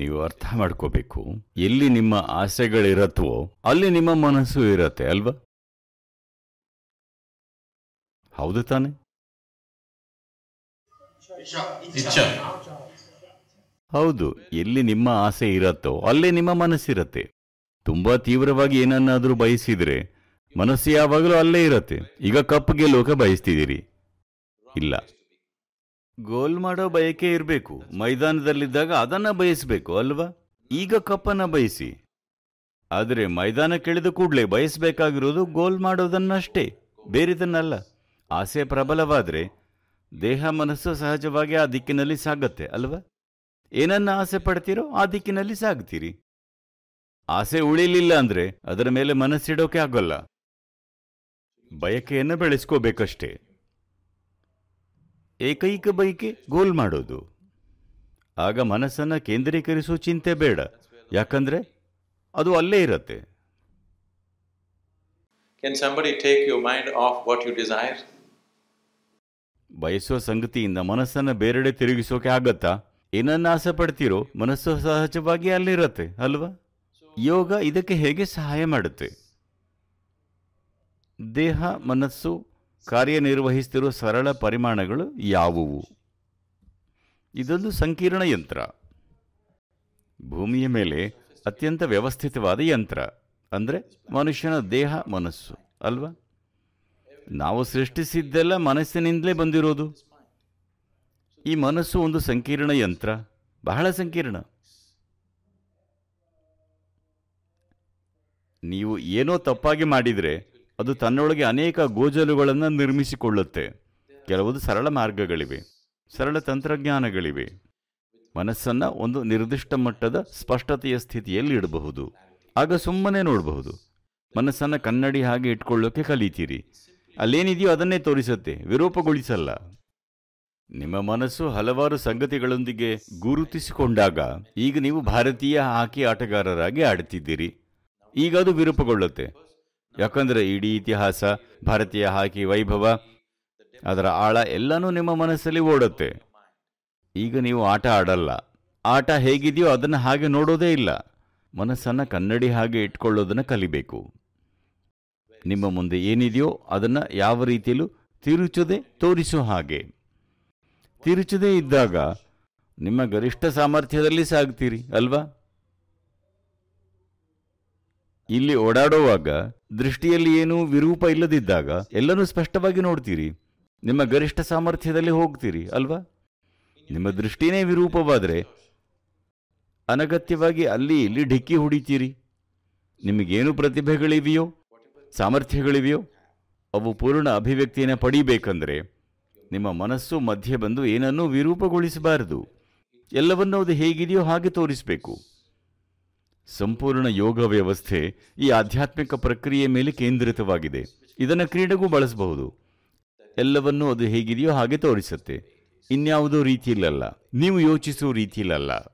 ನೀವು ಅರ್ಥ ಮಾಡ್ಕೋಬೇಕು, ಎಲ್ಲಿ ನಿಮ್ಮ ಆಸೆಗಳಿರುತ್ತೋ ಅಲ್ಲಿ ನಿಮ್ಮ ಮನಸ್ಸು ಇರುತ್ತೆ ಅಲ್ವಾ? ಹೌದು ತಾನೆ? ಹೌದು, ಎಲ್ಲಿ ನಿಮ್ಮ ಆಸೆ ಇರುತ್ತೋ ಅಲ್ಲೇ ನಿಮ್ಮ ಮನಸ್ಸಿರುತ್ತೆ. ತುಂಬಾ ತೀವ್ರವಾಗಿ ಏನನ್ನಾದರೂ ಬಯಸಿದ್ರೆ ಮನಸ್ಸು ಯಾವಾಗಲೂ ಅಲ್ಲೇ ಇರುತ್ತೆ. ಈಗ ಕಪ್ ಗೆಲ್ಲೋಕ ಬಯಸ್ತಿದ್ದೀರಿ, ಇಲ್ಲ, ಗೋಲ್ ಮಾಡೋ ಬಯಕೆ ಇರಬೇಕು. ಮೈದಾನದಲ್ಲಿದ್ದಾಗ ಅದನ್ನ ಬಯಸಬೇಕು ಅಲ್ವಾ? ಈಗ ಕಪ್ಪನ್ನ ಬಯಸಿ. ಆದರೆ ಮೈದಾನ ಕೆಳೆದ ಕೂಡಲೇ ಬಯಸಬೇಕಾಗಿರೋದು ಗೋಲ್ ಮಾಡೋದನ್ನಷ್ಟೇ, ಬೇರೆದನ್ನಲ್ಲ. ಆಸೆ ಪ್ರಬಲವಾದರೆ ದೇಹ ಮನಸ್ಸು ಸಹಜವಾಗಿ ಆ ದಿಕ್ಕಿನಲ್ಲಿ ಸಾಗುತ್ತೆ ಅಲ್ವಾ? ಏನನ್ನ ಆಸೆ ಪಡ್ತೀರೋ ಆ ದಿಕ್ಕಿನಲ್ಲಿ ಸಾಗ್ತೀರಿ. ಆಸೆ ಉಳಿಲಿಲ್ಲ ಅಂದ್ರೆ ಅದರ ಮೇಲೆ ಮನಸ್ಸಿಡೋಕೆ ಆಗೋಲ್ಲ. ಬಯಕೆಯನ್ನು ಬೆಳೆಸ್ಕೋಬೇಕಷ್ಟೇ. ಏಕೈಕ ಬಯಕೆ ಗೋಲ್ ಮಾಡೋದು. ಆಗ ಮನಸ್ಸನ್ನು ಕೇಂದ್ರೀಕರಿಸೋ ಚಿಂತೆ ಬೇಡ, ಯಾಕಂದ್ರೆ ಅದು ಅಲ್ಲೇ ಇರುತ್ತೆ. Can somebody take your mind off what you desire? ಬಯಸೋ ಸಂಗತಿಯಿಂದ ಮನಸ್ಸನ್ನು ಬೇರೆಡೆ ತಿರುಗಿಸೋಕೆ ಆಗತ್ತಾ? ಏನನ್ನ ಆಸೆ ಪಡ್ತೀರೋ ಮನಸ್ಸು ಸಹಜವಾಗಿ ಅಲ್ಲಿರುತ್ತೆ ಅಲ್ವಾ? ಯೋಗ ಇದಕ್ಕೆ ಹೇಗೆ ಸಹಾಯ ಮಾಡುತ್ತೆ? ದೇಹ ಮನಸ್ಸು ಕಾರ್ಯನಿರ್ವಹಿಸುತ್ತಿರುವ ಸರಳ ಪರಿಮಾಣಗಳು ಯಾವುವು? ಇದೊಂದು ಸಂಕೀರ್ಣ ಯಂತ್ರ, ಭೂಮಿಯ ಮೇಲೆ ಅತ್ಯಂತ ವ್ಯವಸ್ಥಿತವಾದ ಯಂತ್ರ ಅಂದರೆ ಮನುಷ್ಯನ ದೇಹ ಮನಸ್ಸು ಅಲ್ವಾ? ನಾವು ಸೃಷ್ಟಿಸಿದ್ದೆಲ್ಲ ಮನಸ್ಸಿನಿಂದಲೇ ಬಂದಿರೋದು. ಈ ಮನಸ್ಸು ಒಂದು ಸಂಕೀರ್ಣ ಯಂತ್ರ, ಬಹಳ ಸಂಕೀರ್ಣ. ನೀವು ಏನೋ ತಪ್ಪಾಗಿ ಮಾಡಿದರೆ ಅದು ತನ್ನೊಳಗೆ ಅನೇಕ ಗೋಜಲುಗಳನ್ನು ನಿರ್ಮಿಸಿಕೊಳ್ಳುತ್ತೆ. ಕೆಲವೊಂದು ಸರಳ ಮಾರ್ಗಗಳಿವೆ, ಸರಳ ತಂತ್ರಜ್ಞಾನಗಳಿವೆ. ಮನಸ್ಸನ್ನು ಒಂದು ನಿರ್ದಿಷ್ಟ ಮಟ್ಟದ ಸ್ಪಷ್ಟತೆಯ ಸ್ಥಿತಿಯಲ್ಲಿ ಇಡಬಹುದು. ಆಗ ಸುಮ್ಮನೆ ನೋಡಬಹುದು. ಮನಸ್ಸನ್ನು ಕನ್ನಡಿ ಹಾಗೆ ಇಟ್ಕೊಳ್ಳೋಕೆ ಕಲಿತೀರಿ. ಅಲ್ಲೇನಿದೆಯೋ ಅದನ್ನೇ ತೋರಿಸುತ್ತೆ, ವಿರೂಪಗೊಳಿಸಲ್ಲ. ನಿಮ್ಮ ಮನಸ್ಸು ಹಲವಾರು ಸಂಗತಿಗಳೊಂದಿಗೆ ಗುರುತಿಸಿಕೊಂಡಾಗ ಈಗ ನೀವು ಭಾರತೀಯ ಹಾಕಿ ಆಟಗಾರರಾಗಿ ಆಡ್ತಿದ್ದೀರಿ. ಈಗ ಅದು ವಿರೂಪಗೊಳ್ಳುತ್ತೆ, ಯಾಕಂದರೆ ಇಡೀ ಇತಿಹಾಸ, ಭಾರತೀಯ ಹಾಕಿ ವೈಭವ, ಅದರ ಆಳ ಎಲ್ಲನೂ ನಿಮ್ಮ ಮನಸ್ಸಲ್ಲಿ ಓಡುತ್ತೆ. ಈಗ ನೀವು ಆಟ ಆಡಲ್ಲ. ಆಟ ಹೇಗಿದೆಯೋ ಅದನ್ನು ಹಾಗೆ ನೋಡೋದೇ ಇಲ್ಲ. ಮನಸ್ಸನ್ನು ಕನ್ನಡಿ ಹಾಗೆ ಇಟ್ಕೊಳ್ಳೋದನ್ನು ಕಲಿಬೇಕು. ನಿಮ್ಮ ಮುಂದೆ ಏನಿದೆಯೋ ಅದನ್ನು ಯಾವ ರೀತಿಯಲ್ಲೂ ತಿರುಚದೆ ತೋರಿಸೋ ಹಾಗೆ. ತಿರುಚದೇ ಇದ್ದಾಗ ನಿಮ್ಮ ಗರಿಷ್ಠ ಸಾಮರ್ಥ್ಯದಲ್ಲಿ ಸಾಗ್ತೀರಿ ಅಲ್ವಾ? ಇಲ್ಲಿ ಓಡಾಡುವಾಗ ದೃಷ್ಟಿಯಲ್ಲಿ ಏನೂ ವಿರೂಪ ಇಲ್ಲದಿದ್ದಾಗ ಎಲ್ಲನೂ ಸ್ಪಷ್ಟವಾಗಿ ನೋಡ್ತೀರಿ, ನಿಮ್ಮ ಗರಿಷ್ಠ ಸಾಮರ್ಥ್ಯದಲ್ಲಿ ಹೋಗ್ತೀರಿ ಅಲ್ವಾ? ನಿಮ್ಮ ದೃಷ್ಟಿನೇ ವಿರೂಪವಾದರೆ ಅನಗತ್ಯವಾಗಿ ಅಲ್ಲಿ ಇಲ್ಲಿ ಢಿಕ್ಕಿ ಹೊಡಿತೀರಿ. ನಿಮಗೇನು ಪ್ರತಿಭೆಗಳಿವೆಯೋ, ಸಾಮರ್ಥ್ಯಗಳಿವೆಯೋ ಅವು ಪೂರ್ಣ ಅಭಿವ್ಯಕ್ತಿಯನ್ನು ಪಡಿಬೇಕಂದ್ರೆ ನಿಮ್ಮ ಮನಸ್ಸು ಮಧ್ಯೆ ಬಂದು ಏನನ್ನೂ ವಿರೂಪಗೊಳಿಸಬಾರದು. ಎಲ್ಲವನ್ನೂ ಅದು ಹೇಗಿದೆಯೋ ಹಾಗೆ ತೋರಿಸಬೇಕು. ಸಂಪೂರ್ಣ ಯೋಗ ವ್ಯವಸ್ಥೆ ಈ ಆಧ್ಯಾತ್ಮಿಕ ಪ್ರಕ್ರಿಯೆ ಮೇಲೆ ಕೇಂದ್ರಿತವಾಗಿದೆ. ಇದನ್ನು ಕ್ರೀಡೆಗೂ ಬಳಸಬಹುದು. ಎಲ್ಲವನ್ನೂ ಅದು ಹೇಗಿದೆಯೋ ಹಾಗೆ ತೋರಿಸುತ್ತೆ, ಇನ್ಯಾವುದೋ ರೀತಿಯಲ್ಲ, ನೀವು ಯೋಚಿಸುವ ರೀತಿಯಲ್ಲ.